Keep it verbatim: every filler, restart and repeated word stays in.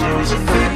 There's a